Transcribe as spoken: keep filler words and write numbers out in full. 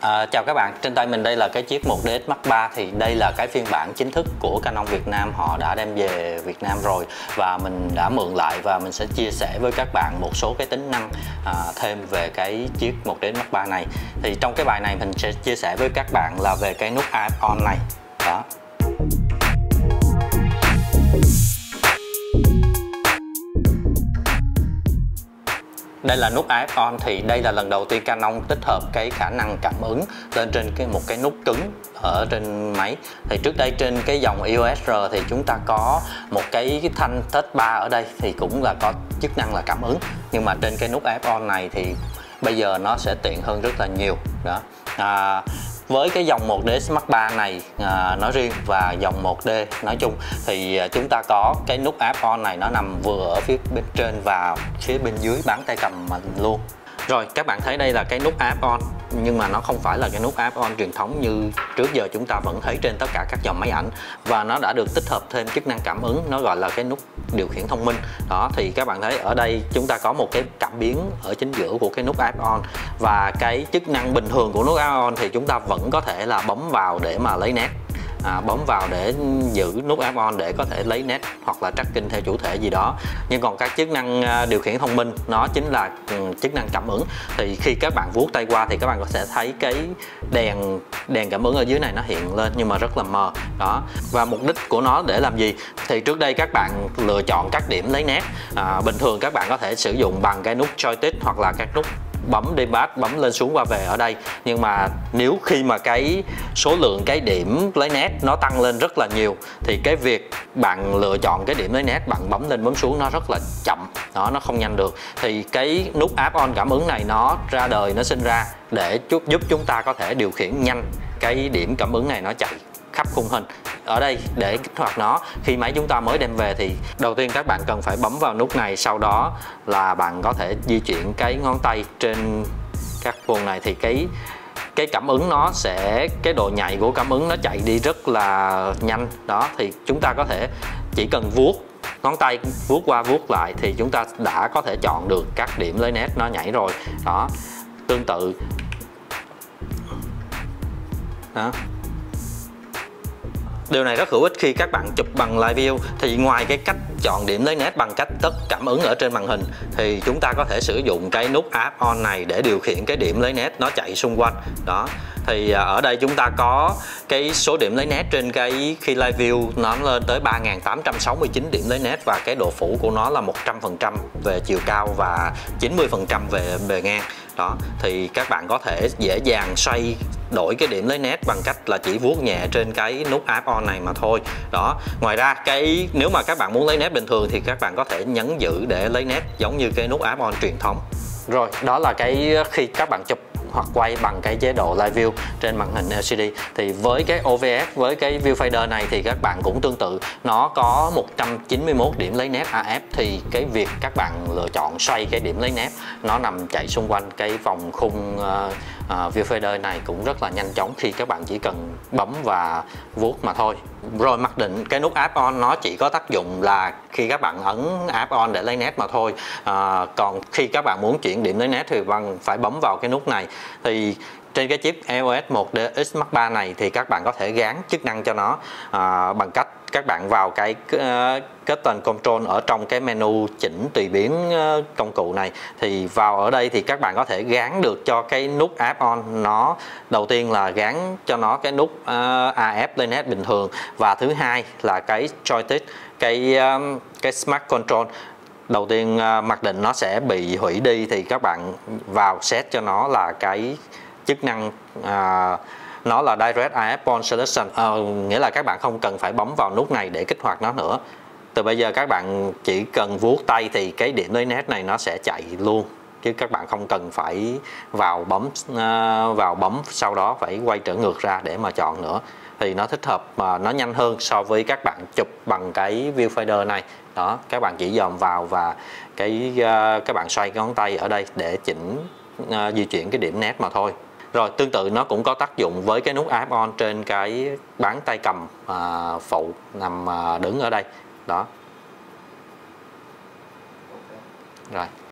À, chào các bạn, trên tay mình đây là cái chiếc một D X Mark ba. Thì đây là cái phiên bản chính thức của Canon Việt Nam, họ đã đem về Việt Nam rồi và mình đã mượn lại, và mình sẽ chia sẻ với các bạn một số cái tính năng à, thêm về cái chiếc một D X Mark ba này. Thì trong cái bài này mình sẽ chia sẻ với các bạn là về cái nút A F on này đó. Đây là nút A F on, thì đây là lần đầu tiên Canon tích hợp cái khả năng cảm ứng lên trên cái một cái nút cứng ở trên máy. Thì trước đây trên cái dòng E O S R thì chúng ta có một cái, cái thanh touch bar ở đây thì cũng là có chức năng là cảm ứng, nhưng mà trên cái nút A F on này thì bây giờ nó sẽ tiện hơn rất là nhiều đó. À, với cái dòng một D X Mark ba này à, nói riêng và dòng một D nói chung thì chúng ta có cái nút A F on này, nó nằm vừa ở phía bên trên và phía bên dưới bán tay cầm mình luôn. Rồi các bạn thấy đây là cái nút A F on, nhưng mà nó không phải là cái nút A F on truyền thống như trước giờ chúng ta vẫn thấy trên tất cả các dòng máy ảnh, và nó đã được tích hợp thêm chức năng cảm ứng, nó gọi là cái nút điều khiển thông minh đó. Thì các bạn thấy ở đây chúng ta có một cái cảm biến ở chính giữa của cái nút A F on, và cái chức năng bình thường của nút A F on thì chúng ta vẫn có thể là bấm vào để mà lấy nét. À, bấm vào để giữ nút A F on để có thể lấy nét hoặc là tracking theo chủ thể gì đó. Nhưng còn các chức năng điều khiển thông minh, nó chính là chức năng cảm ứng. Thì khi các bạn vuốt tay qua thì các bạn có sẽ thấy cái đèn đèn cảm ứng ở dưới này nó hiện lên, nhưng mà rất là mờ đó. Và mục đích của nó để làm gì? Thì trước đây các bạn lựa chọn các điểm lấy nét, à, bình thường các bạn có thể sử dụng bằng cái nút joystick hoặc là các nút bấm D-pad, bấm lên xuống qua về ở đây. Nhưng mà nếu khi mà cái số lượng cái điểm lấy nét nó tăng lên rất là nhiều thì cái việc bạn lựa chọn cái điểm lấy nét, bạn bấm lên bấm xuống nó rất là chậm đó, nó không nhanh được. Thì cái nút A F on cảm ứng này nó ra đời, nó sinh ra để giúp chúng ta có thể điều khiển nhanh cái điểm cảm ứng này, nó chạy khắp khung hình. Ở đây để kích hoạt nó, khi máy chúng ta mới đem về thì đầu tiên các bạn cần phải bấm vào nút này, sau đó là bạn có thể di chuyển cái ngón tay trên các vùng này, thì cái cái cảm ứng nó sẽ, cái độ nhạy của cảm ứng nó chạy đi rất là nhanh đó. Thì chúng ta có thể chỉ cần vuốt ngón tay, vuốt qua vuốt lại thì chúng ta đã có thể chọn được các điểm lấy nét nó nhảy rồi đó. Tương tự đó. Điều này rất hữu ích khi các bạn chụp bằng Live View. Thì ngoài cái cách chọn điểm lấy nét bằng cách tắt cảm ứng ở trên màn hình, thì chúng ta có thể sử dụng cái nút A F on này để điều khiển cái điểm lấy nét nó chạy xung quanh đó. Thì ở đây chúng ta có cái số điểm lấy nét trên cái khi Live View nó lên tới ba nghìn tám trăm sáu mươi chín điểm lấy nét, và cái độ phủ của nó là một trăm phần trăm về chiều cao và chín mươi phần trăm về bề ngang đó. Thì các bạn có thể dễ dàng xoay đổi cái điểm lấy nét bằng cách là chỉ vuốt nhẹ trên cái nút A F on này mà thôi đó. Ngoài ra cái nếu mà các bạn muốn lấy nét bình thường thì các bạn có thể nhấn giữ để lấy nét giống như cái nút A F on truyền thống. Rồi đó là cái khi các bạn chụp hoặc quay bằng cái chế độ Live View trên màn hình L C D. Thì với cái O V F, với cái viewfinder này thì các bạn cũng tương tự, nó có một trăm chín mươi mốt điểm lấy nét A F, thì cái việc các bạn lựa chọn xoay cái điểm lấy nét nó nằm chạy xung quanh cái vòng khung uh, uh, viewfinder này cũng rất là nhanh chóng khi các bạn chỉ cần bấm và vuốt mà thôi. Rồi mặc định cái nút A F on nó chỉ có tác dụng là khi các bạn ấn A F on để lấy nét mà thôi. À, còn khi các bạn muốn chuyển điểm lấy nét thì bạn phải bấm vào cái nút này. Thì trên cái chip E O S một D X Mark ba này thì các bạn có thể gán chức năng cho nó à, bằng cách các bạn vào cái kết tên Control ở trong cái menu chỉnh tùy biến công cụ này. Thì vào ở đây thì các bạn có thể gán được cho cái nút A F on nó, đầu tiên là gán cho nó cái nút A F lên nét bình thường, và thứ hai là cái joystick, cái cái Smart Control. Đầu tiên mặc định nó sẽ bị hủy đi thì các bạn vào set cho nó là cái chức năng à, nó là Direct A F on Selection, à, nghĩa là các bạn không cần phải bấm vào nút này để kích hoạt nó nữa. Từ bây giờ các bạn chỉ cần vuốt tay thì cái điểm lấy nét này nó sẽ chạy luôn, chứ các bạn không cần phải vào bấm vào bấm sau đó phải quay trở ngược ra để mà chọn nữa. Thì nó thích hợp mà nó nhanh hơn so với các bạn chụp bằng cái viewfinder này đó. Các bạn chỉ dòm vào và cái các bạn xoay cái ngón tay ở đây để chỉnh di chuyển cái điểm nét mà thôi. Rồi tương tự nó cũng có tác dụng với cái nút A F on trên cái bán tay cầm à, phụ nằm à, đứng ở đây đó. Rồi.